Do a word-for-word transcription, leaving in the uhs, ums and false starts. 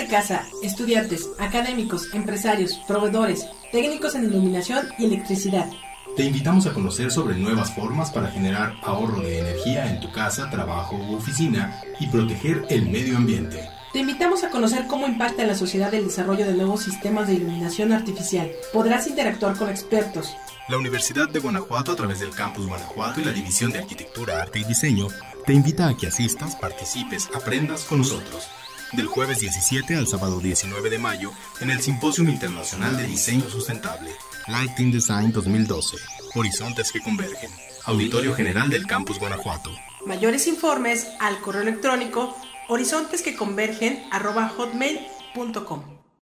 de casa, estudiantes, académicos, empresarios, proveedores, técnicos en iluminación y electricidad. Te invitamos a conocer sobre nuevas formas para generar ahorro de energía en tu casa, trabajo u oficina y proteger el medio ambiente. Te invitamos a conocer cómo impacta en la sociedad el desarrollo de nuevos sistemas de iluminación artificial. Podrás interactuar con expertos. La Universidad de Guanajuato, a través del Campus Guanajuato y la División de Arquitectura, Arte y Diseño, te invita a que asistas, participes, aprendas con nosotros. Del jueves diecisiete al sábado diecinueve de mayo, en el Simposium Internacional de Diseño Sustentable, Lighting Design dos mil doce, Horizontes que convergen, Auditorio General del Campus Guanajuato. Mayores informes al correo electrónico horizontes que convergen arroba hotmail punto com.